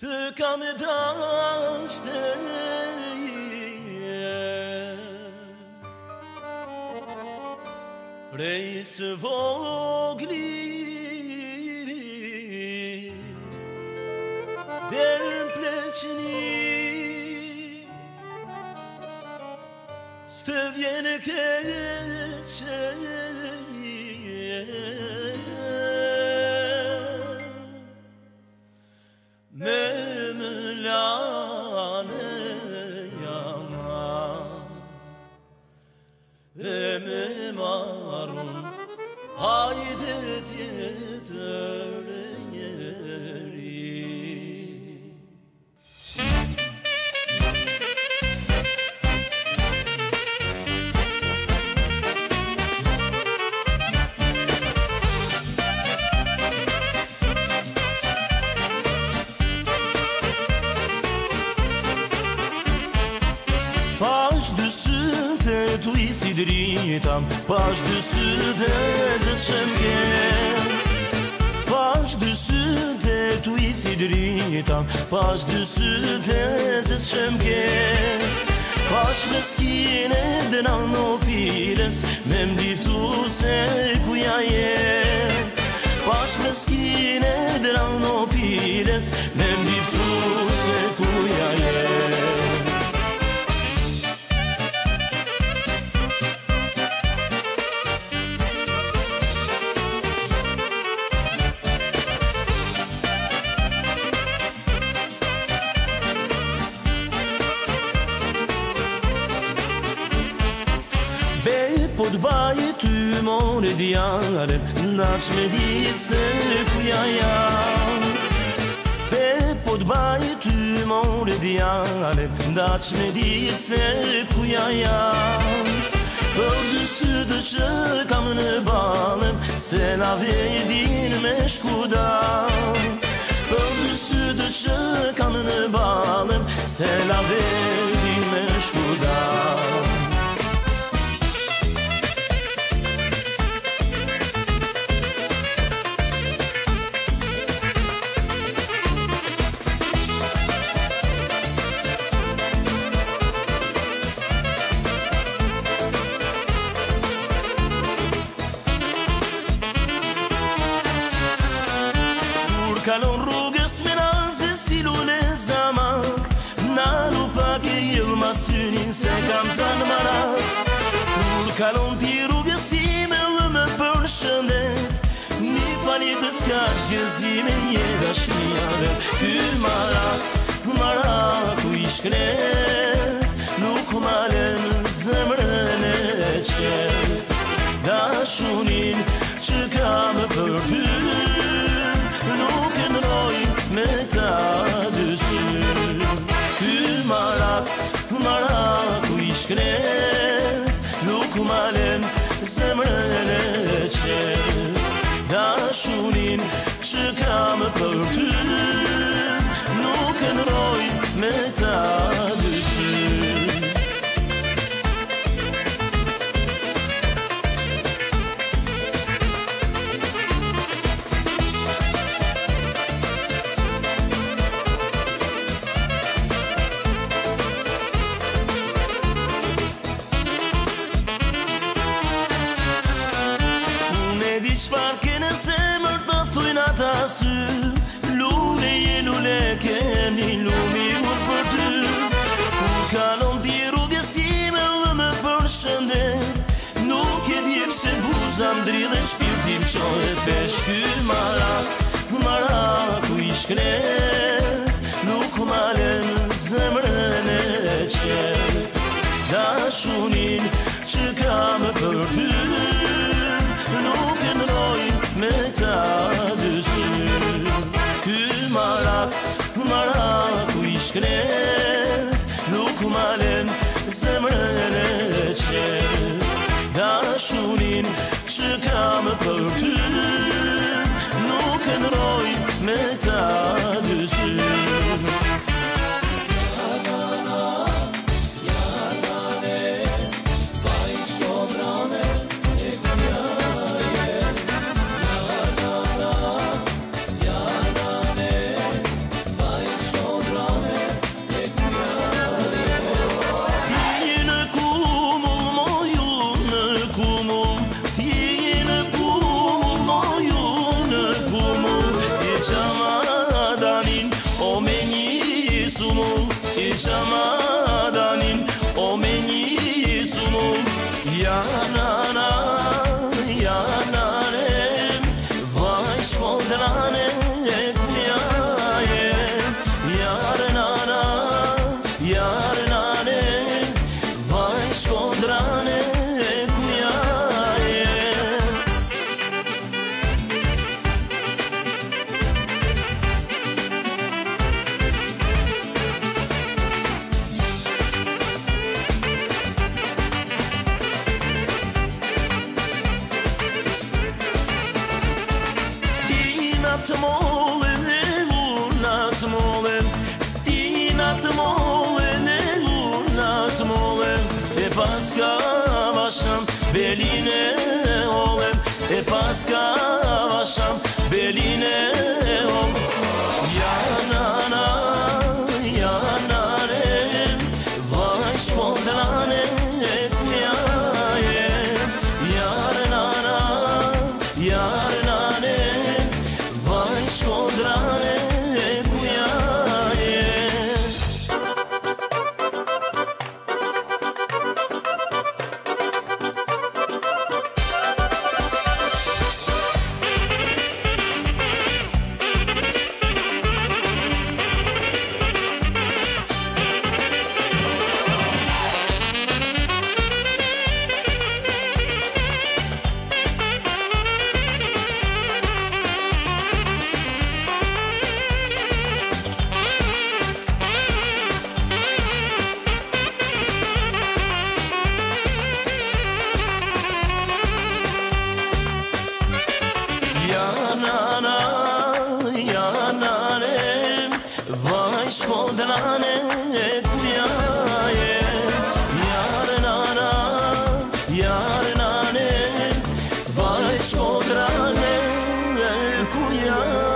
Të kam dashur Rej së vogli Deri në pleçni S'të vjen keqe Haydet yeter yeri Pash dësën të tu i sidritam Pash dësën të Pash dësën të tu i sidritam Pash dësën të zës shëmke Pash veskine dhe në në files Me mdiftu se kuja je Pash veskine dhe në në files Me mdiftu se kuja je Po t'baj ty more djare N'a qme dit se kuja jam Be po t'baj ty more djare N'a qme dit se kuja jam Për dësë të që kam në balem Se n'a vedin me shkudam Për dësë të që kam në balem Se n'a vedin me shkudam Kalon rrugës me nazë silu në zamak Nalu pak e ilma synin se kam zanë marak Kur kalon ti rrugësime lëmë për shëndet Një falitës ka shgëzime një dashniave Kyr marak, marak u ishkret Nuk malen zemrën e qet Dashunin që kam për pyr Nuk e nëroj me ta dësyn Kyr marak, marak u ishkret Nuk malen zemrën e qet Dashunin që kam për ty Nuk e nëroj me ta dësyn Shfar kene se mërë të thujnë ata sy Lune je lune kemi lumi mërë për ty Kur kalon ti rrugësime dhe me për shëndet Nuk e djep se buzam dri dhe shpirtim qohet pesh Kyr marak, marak u ishkret Nuk malen zemrën e qet Dashunin që kam për ty Nuk e nëroj me ta dësyn Kyr marak, marak u ishkret Nuk malen zemrën e qet Dashunin që kam për ty Nuk e nëroj me ta dësyn çamadanin o meni sunum yanana yanarem vaş modane kuyaye yarnana yarnane vaş kondrane kuyaye Paska vašam beline olem, e paska vašam beline olem. Janana, janarem, vaš modlane kujajem. Jarnana, jarnarem, vaš modlane vaş modlane kujaje, yarnana, yarnane, vaş modlane kujaje.